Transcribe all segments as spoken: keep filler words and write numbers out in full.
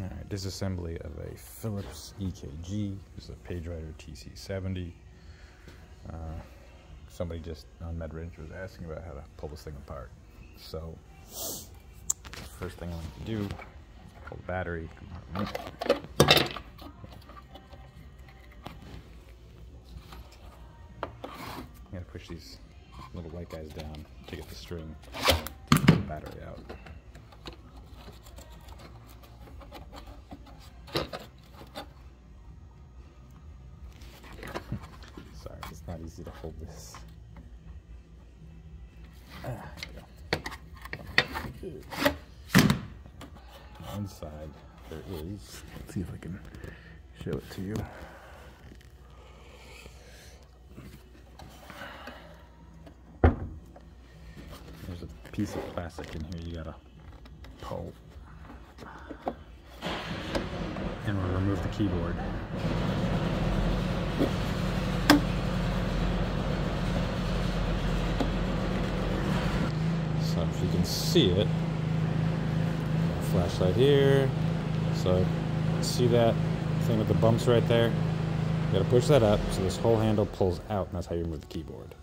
All right, disassembly of a Philips E K G. This is a PageWriter T C seventy. Uh, somebody just on MedWrench was asking about how to pull this thing apart. So, first thing I'm going to do, pull the battery compartment. I'm going to push these little white guys down to get the string to get the battery out. Sorry, it's not easy to hold this. Ah, there we go. On inside there is, let's see if I can show it to you. There's a piece of plastic in here you gotta pull. And we'll remove the keyboard. So if you can see it, flashlight here, so see that thing with the bumps right there? You gotta push that up so this whole handle pulls out, and that's how you remove the keyboard.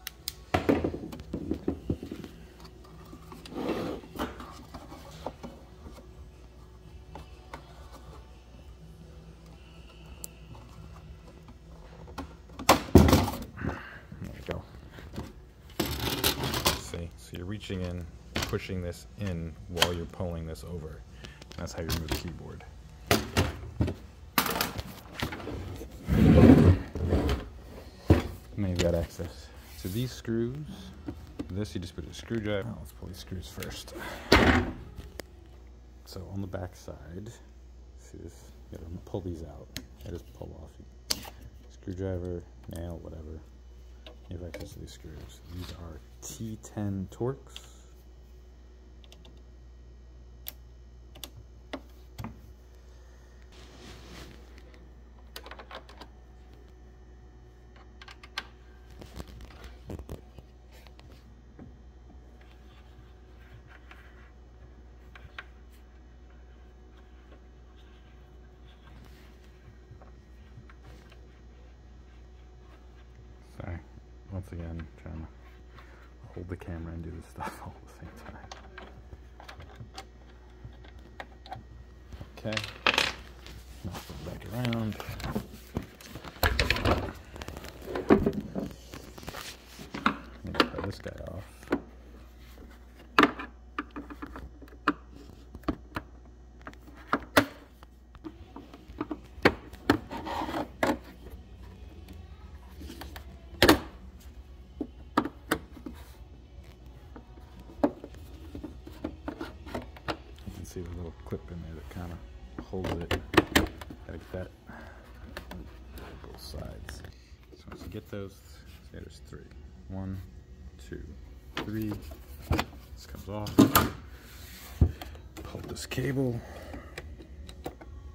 So you're reaching in, pushing this in while you're pulling this over. And that's how you remove the keyboard. And then you've got access to these screws. This you just put a screwdriver. Oh, let's pull these screws first. So on the back side, see this? You gotta pull these out. I just pull off. Screwdriver, nail, whatever. You have access to these screws. These are T ten Torx. Sorry. Once again, trying to hold the camera and do this stuff all at the same time. Okay, now go back around. Let me try this guy off. See the little clip in there that kind of holds it. Gotta get that on both sides. So once you get those, there's three. One, two, three. This comes off. Pull this cable.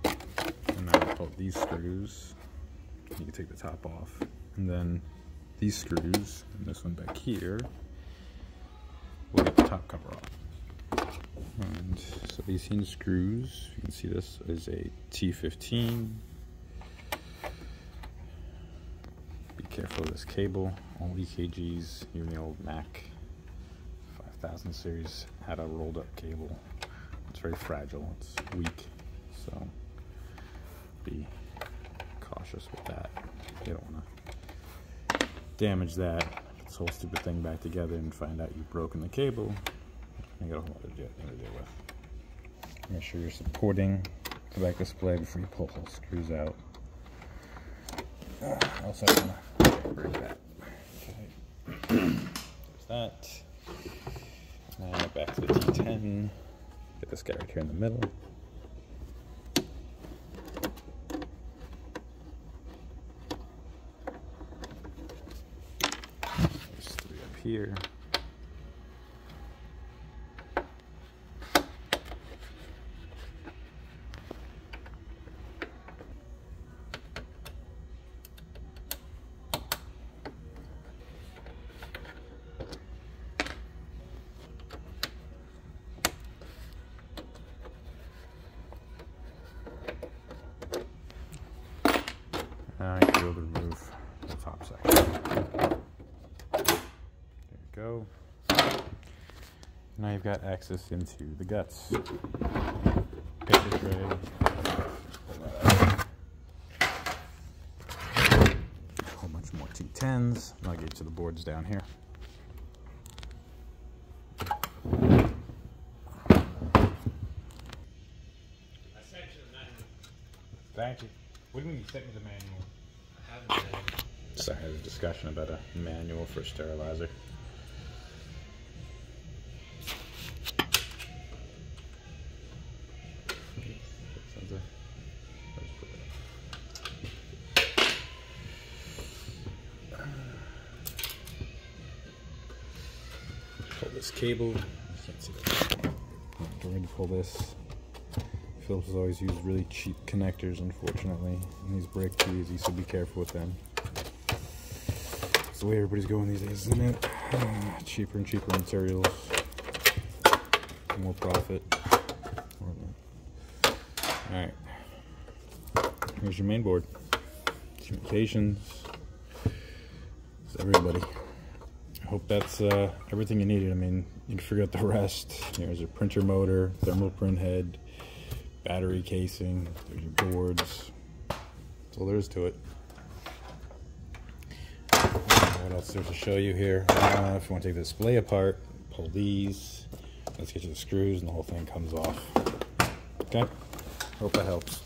And now pull these screws. You can take the top off. And then these screws, and this one back here, we'll get the top cover off. And so these hinge screws, you can see this is a T fifteen. Be careful of this cable. All E K Gs, even the old Mac five thousand series, had a rolled up cable. It's very fragile, it's weak, so be cautious with that. You don't want to damage that, this whole stupid thing back together and find out you've broken the cable. You got a whole lot of jet to deal with. Make sure you're supporting the back display before you pull all screws out. Also, I'm gonna break that. Okay. There's that. Now back to the T ten. Get this guy right here in the middle. There's three up here. be able to remove the top section. There we go. Now you've got access into the guts. Get this ready. A whole bunch more T tens. I'll get to the boards down here. Thank you. What do you mean you sent me the manual? I haven't read it. So I had a discussion about a manual for a sterilizer. Pull this cable. I can't see that. We're going to pull this. Philips has always used really cheap connectors, unfortunately, and these break too easy, so be careful with them. It's the way everybody's going these days, isn't it? Uh, cheaper and cheaper materials, more profit. Alright, here's your main board. Communications. It's everybody. I hope that's uh, everything you needed. I mean, you can figure out the rest. Here's your printer motor, thermal print head, battery casing, there's your boards. That's all there is to it. What else there's to show you here? Uh, if you want to take the display apart, pull these. Let's get you the screws and the whole thing comes off. Okay? Hope that helps.